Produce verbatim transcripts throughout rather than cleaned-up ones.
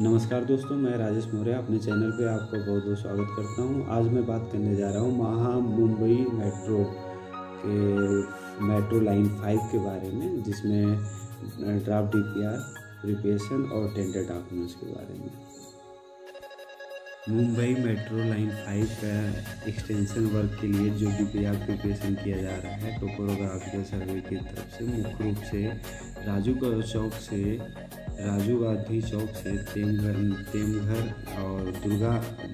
नमस्कार दोस्तों, मैं राजेश मोरे अपने चैनल पे आपका बहुत बहुत स्वागत करता हूं। आज मैं बात करने जा रहा हूं महा मुंबई मेट्रो के मेट्रो लाइन फाइव के बारे में, जिसमें draft D P R preparation और टेंडर डॉक्यूमेंट्स के बारे में। मुंबई मेट्रो लाइन फाइव का एक्सटेंशन वर्क के लिए जो डी पी आर प्रिपरेशन किया जा रहा है टोपोग्राफिकल सर्वे की तरफ से, मुख्य रूप से राजू चौक से राजीव गांधी चौक से टेमघर टेमघर और दुर्गा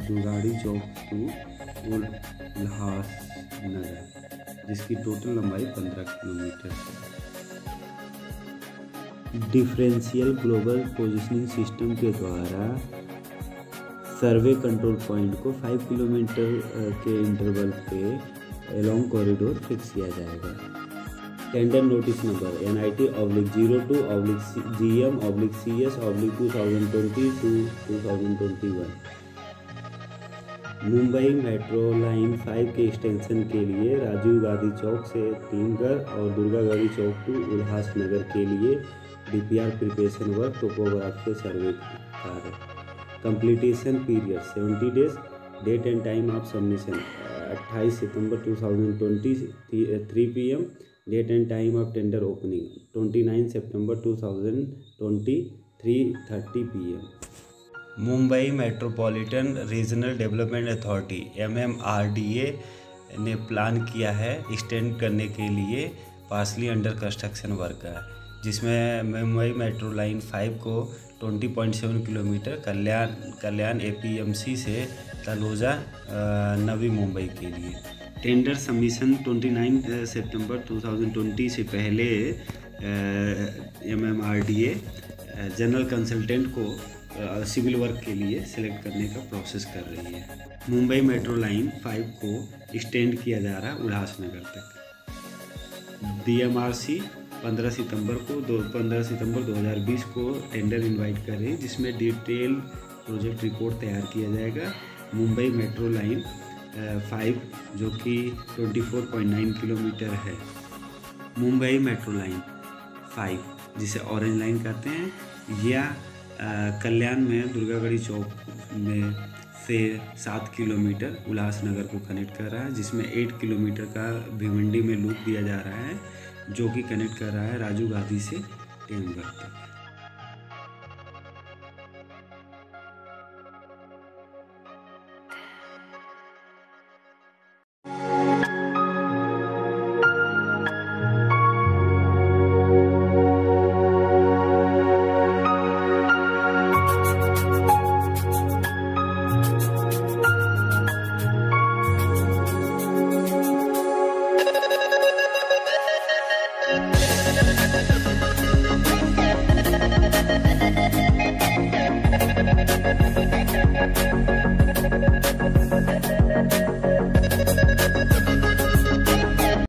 दुर्गाड़ी चौक टू उल्हासनगर, जिसकी टोटल लंबाई पंद्रह किलोमीटर है। डिफरेंशियल ग्लोबल पोजिशनिंग सिस्टम के द्वारा सर्वे कंट्रोल पॉइंट को पाँच किलोमीटर के इंटरवल पे लॉन्ग कॉरिडोर फिक्स किया जाएगा। Tender notice number N I T oblique zero two oblique G M oblique C S oblique two thousand twenty two two thousand twenty one. Mumbai metro line five के extension के लिए राजीव गांधी चौक से टेमघर और दुर्गागढ़ी चौक to Ulhasnagar के लिए D P R preparation work topographical survey कार्य। Completion period seventy days. Date and time of submission अट्ठाईस सितंबर two thousand twenty, three P M date and time of tender opening उनतीस सितंबर two thousand twenty, three thirty P M. Mumbai metropolitan regional development authority M M R D A ने plan किया है extend करने के लिए पार्सली अंडर कंस्ट्रक्शन वर्क का, जिसमें मुंबई मेट्रो लाइन फाइव को बीस पॉइंट सात किलोमीटर कल्याण कल्याण एपीएमसी से तलोजा नवी मुंबई के लिए। टेंडर सबमिशन उनतीस सितंबर टू थाउजेंड ट्वेंटी से पहले एमएमआरडीए जनरल कंसल्टेंट को सिविल वर्क के लिए सिलेक्ट करने का प्रोसेस कर रही है। मुंबई मेट्रो लाइन फाइव को एक्सटेंड किया जा रहा है उल्हासनगर तक। डीएमआरसी पंद्रह सितंबर को दो पंद्रह सितंबर दो हज़ार बीस को टेंडर इनवाइट कर रही है, जिसमें डिटेल प्रोजेक्ट रिपोर्ट तैयार किया जाएगा। मुंबई मेट्रो लाइन फाइव जो कि चौबीस पॉइंट नौ किलोमीटर है। मुंबई मेट्रो लाइन फाइव जिसे ऑरेंज लाइन कहते हैं, यह कल्याण में दुर्गागढ़ी चौक में से सात किलोमीटर उल्हासनगर को कनेक्ट कर रहा है, जिसमें आठ किलोमीटर का भिवंडी में लूप दिया जा रहा है, जो कि कनेक्ट कर रहा है राजीव गांधी से टेमघर तक।